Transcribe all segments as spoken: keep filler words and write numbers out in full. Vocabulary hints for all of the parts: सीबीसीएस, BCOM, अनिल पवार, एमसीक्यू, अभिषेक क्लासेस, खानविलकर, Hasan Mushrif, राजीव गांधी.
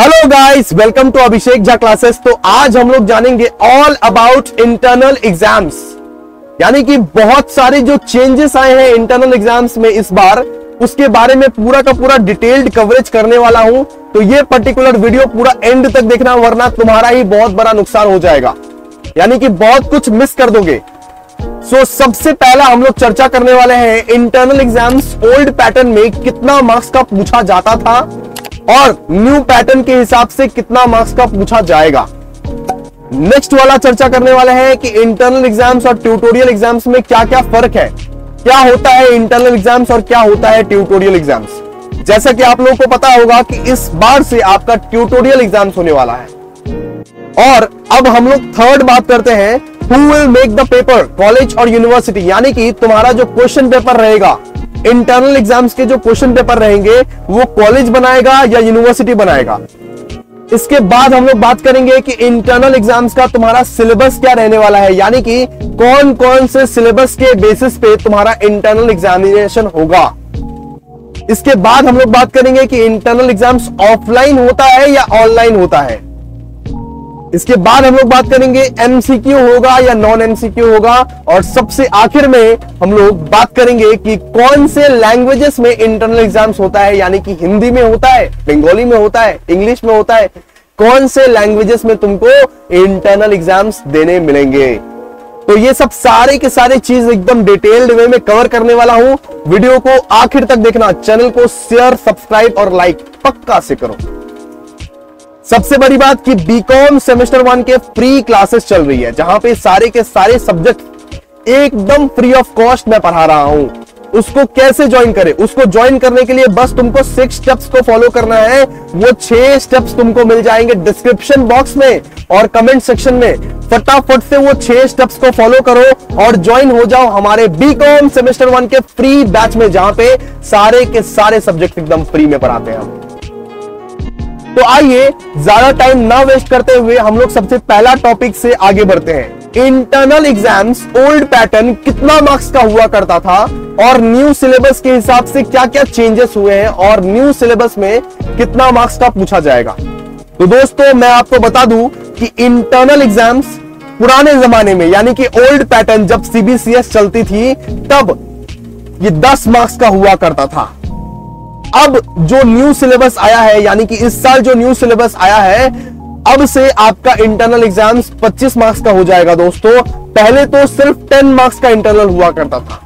Hello guys, welcome to अभिषेक क्लासेस। तो आज हम लोग जानेंगे ऑल अबाउट इंटरनल एग्जाम्स, यानी कि बहुत सारे जो चेंजेस आए हैं इंटरनल एग्जाम्स में इस बार, उसके बारे में पूरा का पूरा डिटेल्ड कवरेज करने वाला हूं। तो ये पर्टिकुलर वीडियो पूरा एंड तक देखना, वरना तुम्हारा ही बहुत बड़ा नुकसान हो जाएगा, यानी कि बहुत कुछ मिस कर दोगे। सो so, सबसे पहला हम लोग चर्चा करने वाले हैं इंटरनल एग्जाम्स ओल्ड पैटर्न में कितना मार्क्स का पूछा जाता था और न्यू पैटर्न के हिसाब से कितना मार्क्स का पूछा जाएगा। नेक्स्ट वाला चर्चा करने वाले हैं कि इंटरनल एग्जाम्स और ट्यूटोरियल एग्जाम्स में क्या क्या फर्क है, क्या होता है इंटरनल एग्जाम्स और क्या होता है ट्यूटोरियल एग्जाम्स। जैसा कि आप लोगों को पता होगा कि इस बार से आपका ट्यूटोरियल एग्जाम्स होने वाला है। और अब हम लोग थर्ड बात करते हैं, who will make the paper, college और यूनिवर्सिटी, यानी कि तुम्हारा जो क्वेश्चन पेपर रहेगा, इंटरनल एग्जाम्स के जो क्वेश्चन पेपर रहेंगे वो कॉलेज बनाएगा या यूनिवर्सिटी बनाएगा। इसके बाद हम लोग बात करेंगे कि इंटरनल एग्जाम्स का तुम्हारा सिलेबस क्या रहने वाला है, यानी कि कौन कौन से सिलेबस के बेसिस पे तुम्हारा इंटरनल एग्जामिनेशन होगा। इसके बाद हम लोग बात करेंगे कि इंटरनल एग्जाम्स ऑफलाइन होता है या ऑनलाइन होता है। इसके बाद हम लोग बात करेंगे एमसीक्यू होगा या नॉन एमसीक्यू होगा। और सबसे आखिर में हम लोग बात करेंगे कि कौन से लैंग्वेजेस में इंटरनल एग्जाम्स होता है, यानी कि हिंदी में होता है, बंगाली में होता है, इंग्लिश में होता है, कौन से लैंग्वेजेस में तुमको इंटरनल एग्जाम्स देने मिलेंगे। तो ये सब सारे के सारे चीज एकदम डिटेल्ड वे में कवर करने वाला हूँ। वीडियो को आखिर तक देखना, चैनल को शेयर, सब्सक्राइब और लाइक पक्का से करो। सबसे बड़ी बात कि बीकॉम सेमेस्टर वन के फ्री क्लासेस चल रही है, जहां पे सारे के सारे सब्जेक्ट एकदम फ्री ऑफ कॉस्ट मैं पढ़ा रहा हूं। उसको कैसे ज्वाइन करें, उसको ज्वाइन करने के लिए बस तुमको सिक्स स्टेप्स को फॉलो करना है। वो छह स्टेप्स तुमको मिल जाएंगे डिस्क्रिप्शन बॉक्स में और कमेंट सेक्शन में। फटाफट से वो छह स्टेप्स को फॉलो करो और ज्वाइन हो जाओ हमारे बीकॉम सेमेस्टर वन के फ्री बैच में, जहां पे सारे के सारे सब्जेक्ट एकदम फ्री में पढ़ाते हैं हम। तो आइए ज्यादा टाइम ना वेस्ट करते हुए हम लोग सबसे पहला टॉपिक से आगे बढ़ते हैं। इंटरनल एग्जाम्स ओल्ड पैटर्न कितना मार्क्स का हुआ करता था और न्यू सिलेबस के हिसाब से क्या क्या चेंजेस हुए हैं और न्यू सिलेबस में कितना मार्क्स का पूछा जाएगा। तो दोस्तों मैं आपको बता दूं कि इंटरनल एग्जाम्स पुराने जमाने में, यानी कि ओल्ड पैटर्न जब सीबीसीएस चलती थी तब ये दस मार्क्स का हुआ करता था। अब जो न्यू सिलेबस आया है, यानी कि इस साल जो न्यू सिलेबस आया है, अब से आपका इंटरनल एग्जाम्स पच्चीस मार्क्स का हो जाएगा। दोस्तों पहले तो सिर्फ दस मार्क्स का इंटरनल हुआ करता था।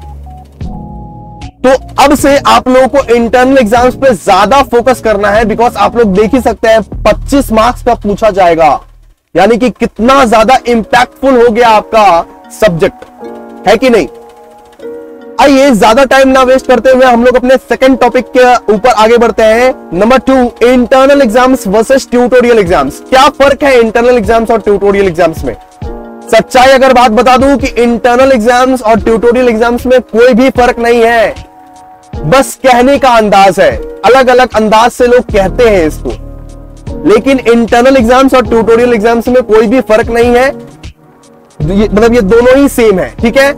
तो अब से आप लोगों को इंटरनल एग्जाम्स पे ज्यादा फोकस करना है, बिकॉज आप लोग देख ही सकते हैं पच्चीस मार्क्स का पूछा जाएगा, यानी कि कितना ज्यादा इंपैक्टफुल हो गया आपका सब्जेक्ट, है कि नहीं। आइए ज्यादा टाइम ना वेस्ट करते हुए हम लोग अपने सेकंड टॉपिक के ऊपर आगे बढ़ते हैं। Number two, internal exams versus tutorial exams, क्या फर्क है इंटरनल एग्जाम्स और ट्यूटोरियल एग्जाम्स में। सच्चाई अगर बात बता दूं कि इंटरनल एग्जाम्स और ट्यूटोरियल एग्जाम्स में कोई भी फर्क नहीं है, बस कहने का अंदाज है, अलग अलग अंदाज से लोग कहते हैं इसको। लेकिन इंटरनल एग्जाम्स और ट्यूटोरियल एग्जाम्स में कोई भी फर्क नहीं है, मतलब ये दोनों ही सेम है, ठीक है।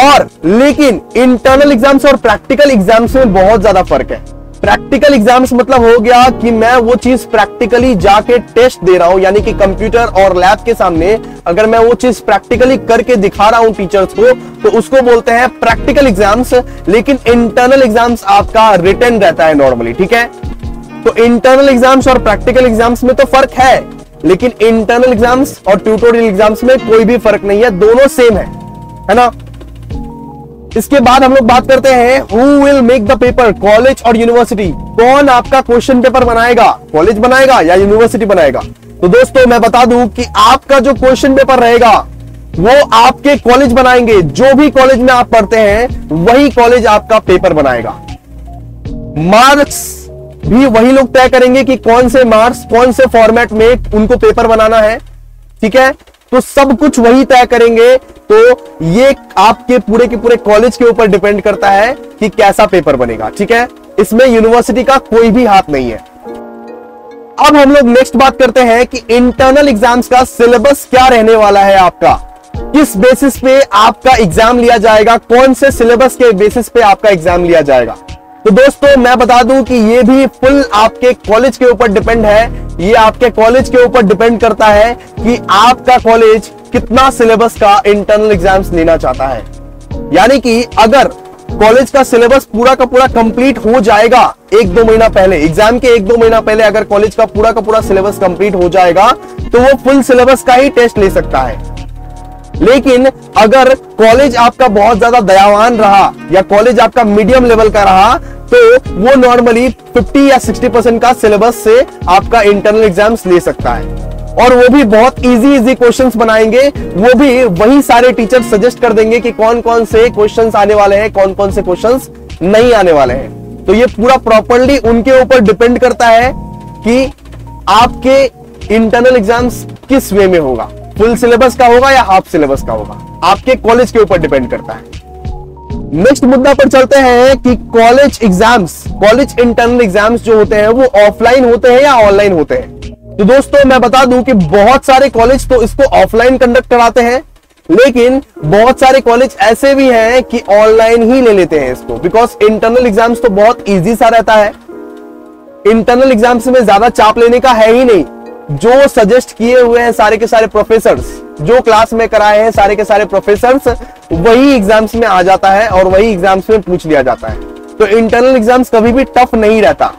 और लेकिन इंटरनल एग्जाम्स और प्रैक्टिकल एग्जाम्स में बहुत ज्यादा फर्क है। प्रैक्टिकल एग्जाम्स मतलब हो गया कि मैं वो चीज प्रैक्टिकली जाके टेस्ट दे रहा हूं, यानी कि कंप्यूटर और लैब के सामने अगर मैं वो चीज प्रैक्टिकली करके दिखा रहा हूं टीचर्स को, तो उसको बोलते हैं प्रैक्टिकल एग्जाम्स। लेकिन इंटरनल एग्जाम्स आपका रिटन रहता है नॉर्मली, ठीक है। तो इंटरनल एग्जाम्स और प्रैक्टिकल एग्जाम्स में तो फर्क है, लेकिन इंटरनल एग्जाम्स और ट्यूटोरियल एग्जाम्स में कोई भी फर्क नहीं है, दोनों सेम है, है ना। इसके बाद हम लोग बात करते हैं who will make the paper, college और यूनिवर्सिटी, कौन आपका क्वेश्चन पेपर बनाएगा, कॉलेज बनाएगा या यूनिवर्सिटी बनाएगा। तो दोस्तों मैं बता दूं कि आपका जो क्वेश्चन पेपर रहेगा वो आपके कॉलेज बनाएंगे, जो भी कॉलेज में आप पढ़ते हैं वही कॉलेज आपका पेपर बनाएगा। मार्क्स भी वही लोग तय करेंगे कि कौन से मार्क्स कौन से फॉर्मेट में उनको पेपर बनाना है, ठीक है। तो सब कुछ वही तय करेंगे, तो ये आपके पूरे के पूरे कॉलेज के ऊपर डिपेंड करता है कि कैसा पेपर बनेगा, ठीक है। इसमें यूनिवर्सिटी का कोई भी हाथ नहीं है। अब हम लोग नेक्स्ट बात करते हैं कि इंटरनल एग्जाम्स का सिलेबस क्या रहने वाला है आपका, किस बेसिस पे आपका एग्जाम लिया जाएगा, कौन से सिलेबस के बेसिस पे आपका एग्जाम लिया जाएगा। तो दोस्तों मैं बता दूं कि ये भी फुल आपके कॉलेज के ऊपर डिपेंड है, ये आपके कॉलेज के ऊपर डिपेंड करता है कि आपका कॉलेज कितना सिलेबस का इंटरनल एग्जाम्स लेना चाहता है। यानी कि अगर कॉलेज का सिलेबस पूरा का पूरा कंप्लीट हो जाएगा एक दो महीना पहले, एग्जाम के एक दो महीना पहले अगर कॉलेज का पूरा का पूरा सिलेबस कंप्लीट हो जाएगा तो वो फुल सिलेबस का ही टेस्ट ले सकता है। लेकिन अगर कॉलेज आपका बहुत ज्यादा दयावान रहा या कॉलेज आपका मीडियम लेवल का रहा तो वो नॉर्मली पचास या साठ परसेंट का सिलेबस से आपका इंटरनल एग्जाम्स ले सकता है, और वो भी बहुत इजी इजी क्वेश्चंस बनाएंगे। वो भी वही सारे टीचर सजेस्ट कर देंगे कि कौन कौन से क्वेश्चंस आने वाले हैं, कौन कौन से क्वेश्चंस नहीं आने वाले हैं। तो ये पूरा प्रॉपर्ली उनके ऊपर डिपेंड करता है कि आपके इंटरनल एग्जाम्स किस वे में होगा, फुल सिलेबस का होगा या हाफ सिलेबस का होगा, आपके कॉलेज के ऊपर डिपेंड करता है। नेक्स्ट मुद्दा पर चलते हैं कि college exams, college internal exams जो होते हैं वो ऑफलाइन होते हैं या ऑनलाइन होते हैं। तो दोस्तों मैं बता दूं कि बहुत सारे कॉलेज तो इसको ऑफलाइन कंडक्ट कराते हैं, लेकिन बहुत सारे कॉलेज ऐसे भी हैं कि ऑनलाइन ही ले लेते हैं इसको, बिकॉज इंटरनल एग्जाम्स तो बहुत ईजी सा रहता है, इंटरनल एग्जाम्स में ज्यादा चाप लेने का है ही नहीं। जो सजेस्ट किए हुए हैं सारे के सारे प्रोफेसर्स, जो क्लास में कराए हैं सारे के सारे प्रोफेसर्स, वही एग्जाम्स में आ जाता है और वही एग्जाम्स में पूछ लिया जाता है। तो इंटरनल एग्जाम्स कभी भी टफ नहीं रहता।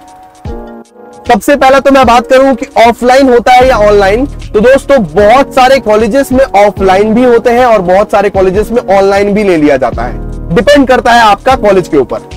सबसे पहला तो मैं बात करूं कि ऑफलाइन होता है या ऑनलाइन। तो दोस्तों बहुत सारे कॉलेजेस में ऑफलाइन भी होते हैं और बहुत सारे कॉलेजेस में ऑनलाइन भी ले लिया जाता है, डिपेंड करता है आपका कॉलेज के ऊपर।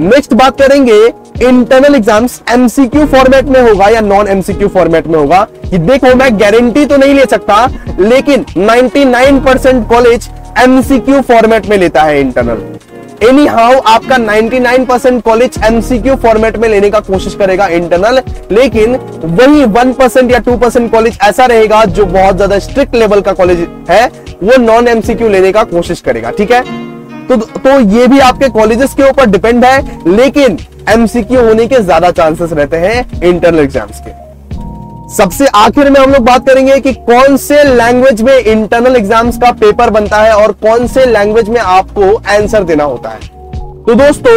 नेक्स्ट बात करेंगे इंटरनल एग्जाम्स एमसीक्यू फॉर्मेट में होगा या नॉन एमसीक्यू फॉर्मेट में होगा। ये देखो मैं गारंटी तो नहीं ले सकता, लेकिन निन्यानवे परसेंट कॉलेज एमसीक्यू फॉर्मेट में लेता है इंटरनल। एनी हाउ आपका निन्यानवे परसेंट कॉलेज एमसीक्यू फॉर्मेट में लेने का कोशिश करेगा इंटरनल, लेकिन वही वन परसेंट या टू परसेंट कॉलेज ऐसा रहेगा जो बहुत ज्यादा स्ट्रिक्ट लेवल का कॉलेज है, वो नॉन एमसीक्यू लेने का कोशिश करेगा। ठीक है, तो तो ये भी आपके कॉलेजेस के ऊपर डिपेंड है, लेकिन एमसीक्यू होने के ज्यादा चांसेस रहते हैं इंटरनल एग्जाम्स के। सबसे आखिर में हम लोग बात करेंगे कि कौन से लैंग्वेज में इंटरनल एग्जाम्स का पेपर बनता है और कौन से लैंग्वेज में आपको आंसर देना होता है। तो दोस्तों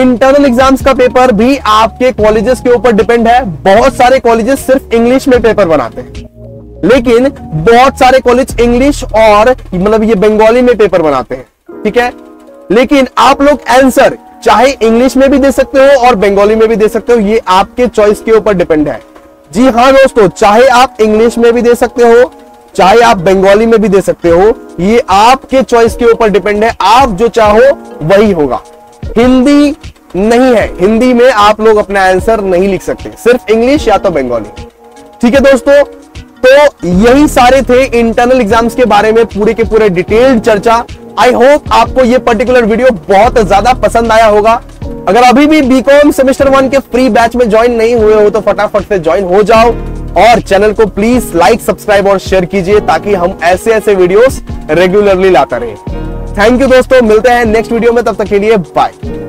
इंटरनल एग्जाम्स का पेपर भी आपके कॉलेजेस के ऊपर डिपेंड है। बहुत सारे कॉलेजेस सिर्फ इंग्लिश में पेपर बनाते हैं, लेकिन बहुत सारे कॉलेज इंग्लिश और मतलब ये बंगाली में पेपर बनाते हैं। ठीक है, लेकिन आप लोग आंसर चाहे इंग्लिश में भी दे सकते हो और बंगाली में भी दे सकते हो, ये आपके चॉइस के ऊपर डिपेंड है। जी हाँ दोस्तों, चाहे आप इंग्लिश में भी दे सकते हो चाहे आप बंगाली में भी दे सकते हो, ये आपके चॉइस के ऊपर डिपेंड है, आप जो चाहो वही होगा। हिंदी नहीं है, हिंदी में आप लोग अपना आंसर नहीं लिख सकते, सिर्फ इंग्लिश या तो बंगाली। ठीक है दोस्तों, तो यही सारे थे इंटरनल एग्जाम्स के बारे में पूरे के पूरे डिटेल्ड चर्चा। आई होप आपको ये पर्टिकुलर वीडियो बहुत ज्यादा पसंद आया होगा। अगर अभी भी बीकॉम सेमेस्टर वन के फ्री बैच में ज्वाइन नहीं हुए हो तो फटाफट से ज्वाइन हो जाओ, और चैनल को प्लीज लाइक, सब्सक्राइब और शेयर कीजिए ताकि हम ऐसे ऐसे वीडियोस रेगुलरली लाता रहे। थैंक यू दोस्तों, मिलते हैं नेक्स्ट वीडियो में, तब तक के लिए बाय।